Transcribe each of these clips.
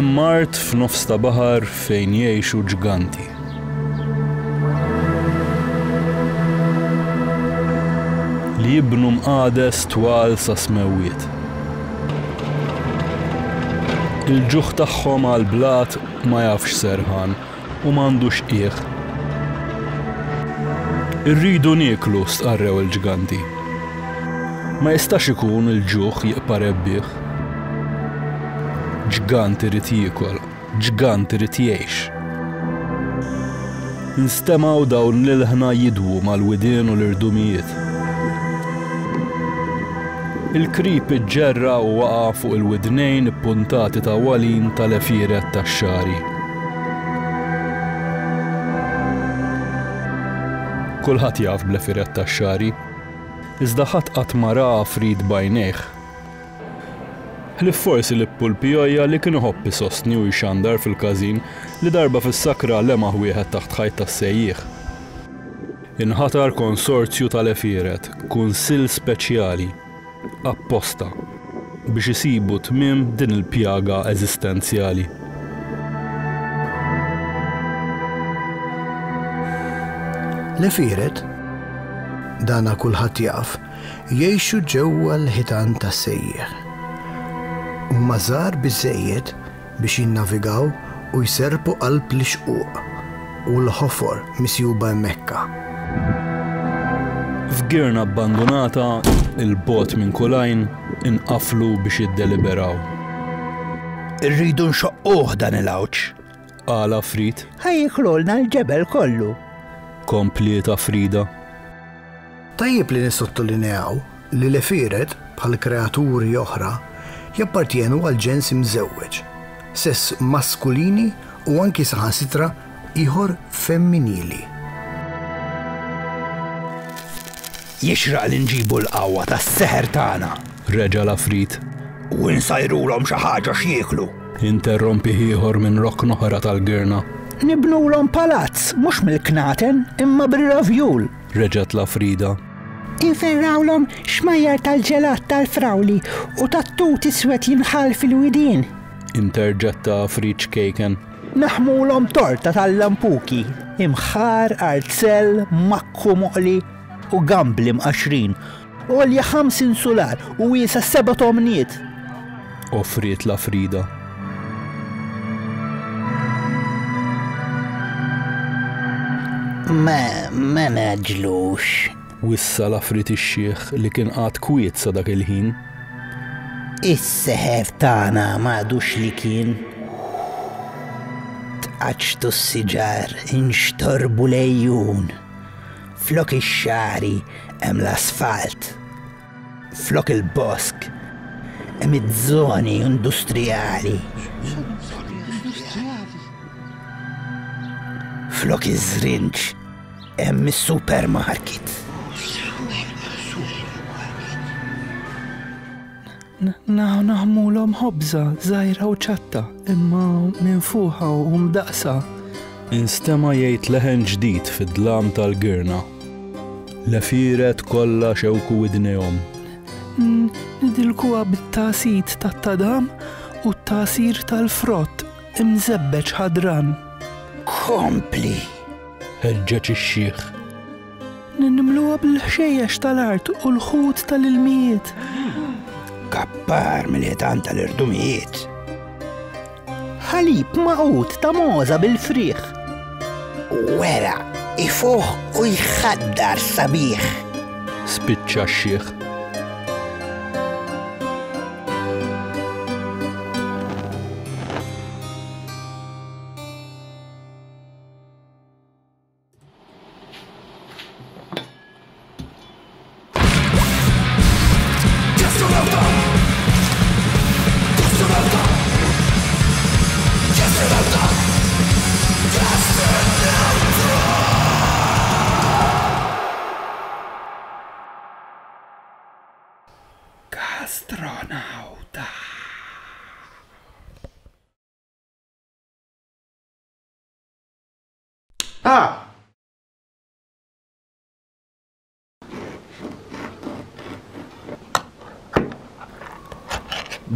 مارت في نفس بحر فين يعيشوا جيغانتي. ليبنوا مقادس طوال ساسماويت. الجوخ تاعهم على البلاد ما يعرفش سرحان وما عندوش ايخ. Irridu nieklu stqarrew il-ġganti. Ma jistax ikun il-ġuħ jiqpareb bih. Ġgant irid jiekol, ġgant irid jgħix. Nistemaw dawn l-ilħna jidwu mal-widien u l-irdumijiet. Il-krip iġġerra u waqa' fuq il-widnejn ippuntati ta' walin tal-efieret tax-xari. Kulħadd jaf bl-efiret tax-xari, iżda ħadd qatt ma ra frid bajnejh. Ħlief forsi l-pulpijojja li kien iħobb isostni u jxandar fil-każin li darba fis-sakra lemaħ wieħed taħt ħajt tas-sejjieħ. Inħatar konsorzju tal-efiret, kunsill speċjali, apposta, biex isibu tmiem din il-pjaga eżistenzjali. L-efiret, dana kulħadd jaf, jgħixu ġewwa l-ħitan tas-sejjieħ. Huma żgħar biżżejjed biex jinnavigaw u jserpu qalb l-xquq u l-ħofor misjuba Mekka. F'girna abbandonata, il-bot minn kulajn inqaflu biex jiddeliberaw. Irridu nxoqquh dan il-għawġ, qal Afrit. Ħajjikhrolna l-ġebel kollu. Komplieta Frida. Tajjeb li nissottolinjaw li l-efiret bħal kreaturi oħra jappartjenu għal ġens imżewweġ, sess maskulini u anki saħansitra ieħor femminili. Jixraq li nġibu l-qawwa tas-seħer tagħna, reġa' l-Afrit. U nsajrulhom xi ħaġa x'jieklu. Interrompi ieħor minn rokn oħra tal-girna. Nibnulhom palazz, mhux mill-knaten, imma bir-ravjul, reġgħet l-Afrida. Inferrawlhom xmajjar tal-ġelat tal-frawli u tat-tut iswed jinħal fil-widien. Interġetta Afrit xkejken. Naħmulhom torta tal-lampuki, imħar, artsell, makku moqli u gambli mqaxrin, u għolja 50 sular u wiesa 7 tomniet. Offriet l-Afrida. Ma naġlux. Wissa l-Afrit ix-xieħ li kien qatt kwiet sa dak il-ħin. Is-seħer tagħna m'għadux li kien. Tqaċtu s-siġar inxtorbu lejjun. Flok ix-xari hemm l-asfalt. Flok il-bosk hemm iż-żoni industrijali. Flok iż-żrinġ hemm is-supermarket. Naħmulhom ħobża żgħira u ċatta, imma minfuħa u mdaqsa. Instema' jgħid leħen ġdid fid-dlam tal-girna. L-efiret kollha xewku widnejhom. Nidilkuha bit-tasit tat-tadam u t-tasir tal-frott imżebbeġ ħadran. Kompli! Ħeġġeġ ix-xieħ. Ninnimluha bil-ħxejjex tal-art u l-ħut tal-ilmijiet. Kappar mill-ħitan tal-irdumijiet. Ħalib maqut ta' moza bil-friħ. Wera, ifuħ u jħaddar sabiħ. Spiċċa x-xieħ.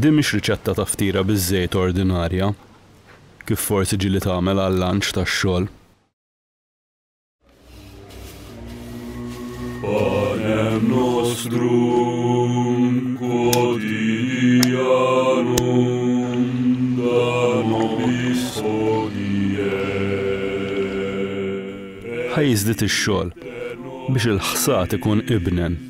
Din mhix riċetta ta' ftira biż-żejt ordinarja, kif forsi ġili tagħmel għall-lanċ tax-xogħol. Panem nostrum quotidianum da nobis hodie. Ħajżdiet ix-xogħol biex il-ħsat ikun ibnen.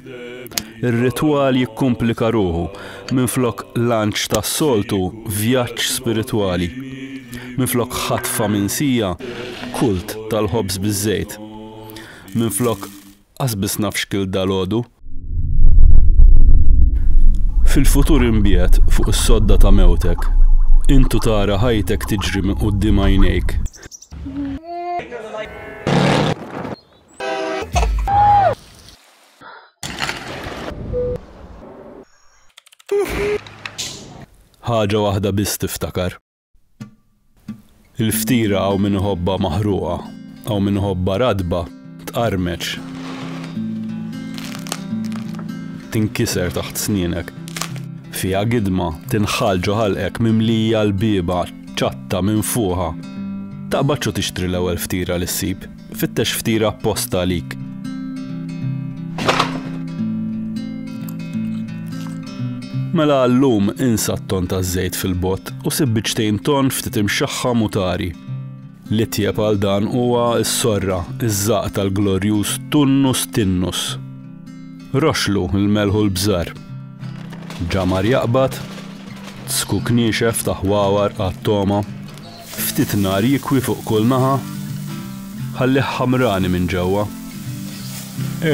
Ir-ritwal jikkomplika ruħu minflok lanċ ta' soltu vjaġġ spiritwali, minflok ħatfa minsija kult tal-ħobż biż-żejt, minflok qasbis nafx kil dalodu. Fil-futur imbiet fuq is-sodda ta' mewtek, intu tara ħajtek tiġri minn quddiem għajnejk. Ħaġa waħda biss tiftakar. Il-ftira hawn minħobba maħruqa, hawn minħobba radba, tqarmeċ. Tinkiser taħt snienek. Fiha gidma tinħal ġo ħalqek mimlija l-biba ċatta minn fuqha. Taqbad xi tixtri l-ewwel ftira li ssib, fittex ftira apposta għalik. Mela llum insa t-ton ta' żejt fil-bott u sib biċtejn ton ftit imxaħħa mutari. Li tjeb għal dan huwa s-sorra, iż-żaq tal-glorjuż Tunnus Tinnus. Roxlu l-melħu l-bżar. Ġamar jaqbad, tsku kniexef ta' ħwawar għat-toma, ftit nar jikwi fuq kull naħa, ħalli ħamrani minn ġewwa.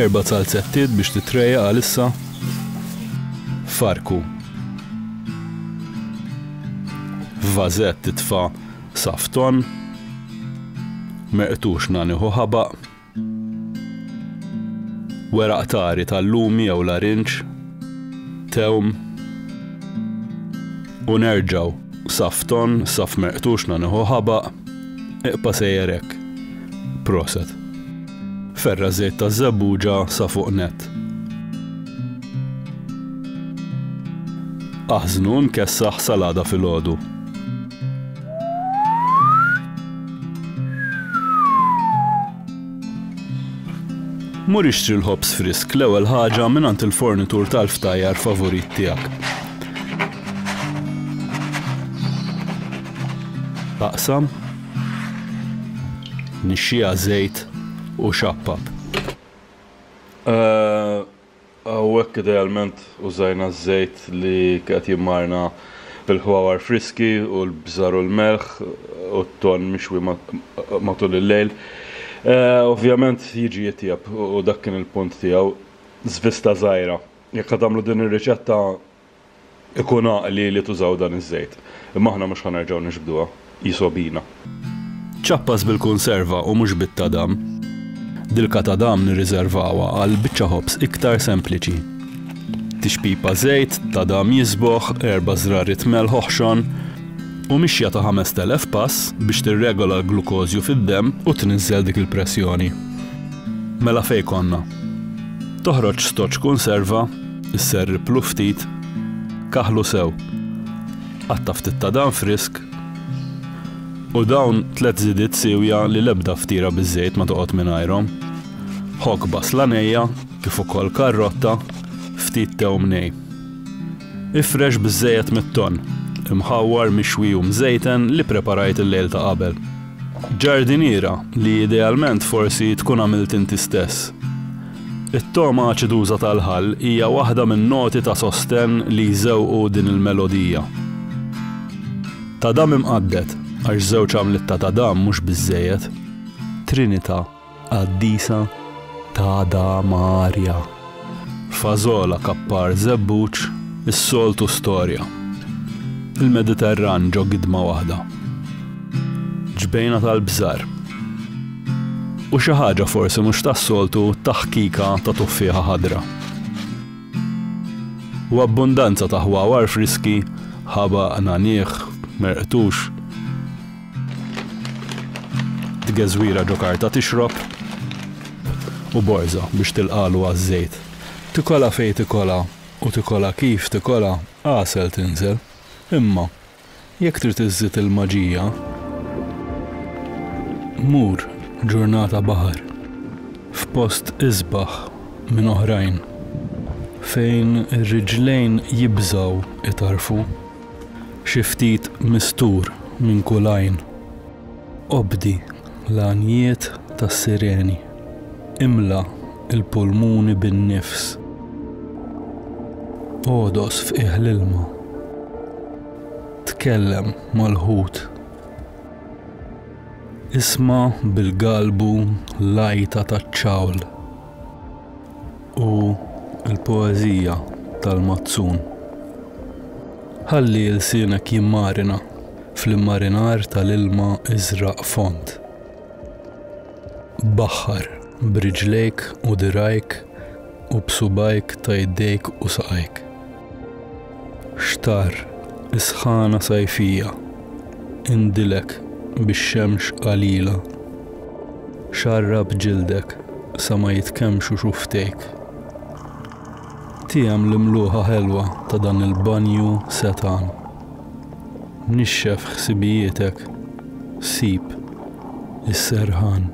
Erba' salzettiet biex titrejjaq għalissa. Farku. Vazet titfa safton. Meqtux naniħu ħabaq. Weraqtari tal-lumi jew larinċ. Tewm. U nerġaw safton, saf meqtux naniħu ħabaq. Iqpa sejjerek. Proset. Ferra żejt taż-żebbuġa sa fuq net. Aħżnu nkessaħ salada fil-ħodu. Mur ixtri l-ħobs frisk l-ewwel ħaġa mingħand il-fornitur tal-ftajjar favorit tiegħek. Taqsam, nixxija żejt u xappab. Għawek idealment użajna z-żejt li qed jimmarna bil-ħwawar friski u l-bżar u l-melħ u t-ton mixwi matul il-lejl. Ovvjament jiġi jitjab u dak kien il-punt tiegħu żvista żgħira. Jekk tagħmlu din ir-riċetta ikun għaqli li tużaw dan iż-żejt. Imma aħna mhux ħanerġgħu nixbduha, jisobina. Ċappas bil-konserva u mhux bit-tadam. Dilka ta' dam nirriservawha għal biċċa ħobs iktar sempliċi. Tixpipa żejt, ta' dam jisboħ, erba' żrarit mel ħoħxon u mixja ta' 5000 pass biex tirregola l-glukozju fid-demm u tniżżel dik il-pressjoni. Mela fejn konna. Toħroġ stoċ konserva, isserriblu ftit, kaħlu sew. Qatta ftit ta' dam frisk u dawn tliet żidiet sewja li l-ebda ftira biż-żejt ma toqgħod mingħajrhom. Ħokba slanejja, kif ukoll karrotta, ftit tewm nej. Ifrex biżżejjed mit-ton, imħawwar mixwi u mżejten li preparajt il-lejl ta' qabel. Ġardiniera li idealment forsi tkun għamilt inti stess. It-toma aċiduża tal-ħall hija waħda min-noti ta' sosten li jżewqu din il-melodija. Ta' dam imqaddet għax żewġ għamlitta ta' dam mhux biżżejjed. Trinità qaddisa ta' damarja. Fażola kappar żebbuġ, is-soltu storja. Il-Mediterran ġo gidma waħda. Ġbejna tal-bżar. U xi ħaġa forsi mhux tas-soltu taħkika ta' tuffieħa ħadra. U abbundanza ta' ħwawar friski, ħabaq nanieħ, merqtux. Tgeżwira ġo karta tixrob u borza biex tilqalu għaż-żejt. Tikola fejn tikola u tikola kif tikola għasel tinżel. Imma jekk trid iżżid il-maġija Mur, ġurnata bahar, f'post izbaħ minn oħrajn, fejn riġlejn jibżaw itarfu, xiftit mistur minn kulajn, obdi l-anjiet tas sireni, imla il-pulmuni bin-nifs, odos f'ih l-ilma, tkellem mal-ħut, isma bil-galbu lajta taċ-ċawl u l-poezija tal-mazzun. Ħalli l-sinek jimmarina fl-immarinar tal-ilma iżraq font. Baħħar briġlejk u dirajk u b'subajk ta' jdejk u saqajk. Xtar isħana sajfija indilek bix-xemx qalila, xarrab ġildek sa ma jitkemxu xuftejk. Tiegħem l-imluħa ħelwa ta' dan il-banju setan, nixxef ħsibijietek, sib is-serħan.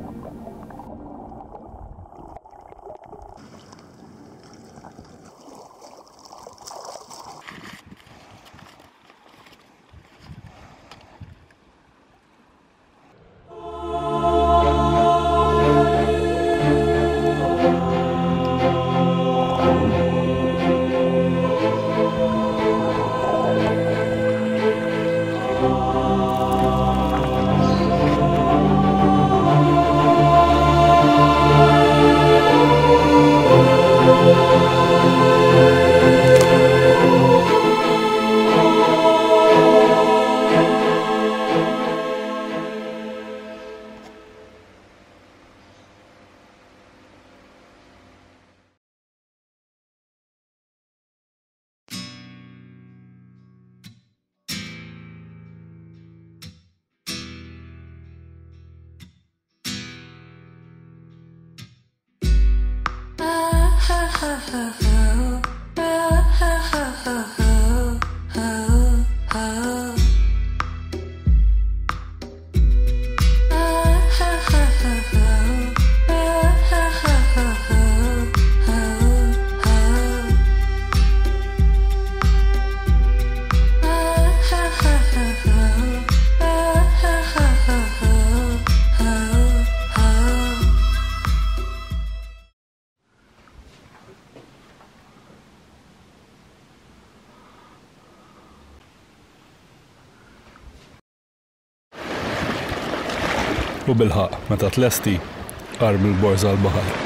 U bil-ħaq meta tlesti qarb il-borza l-baħar.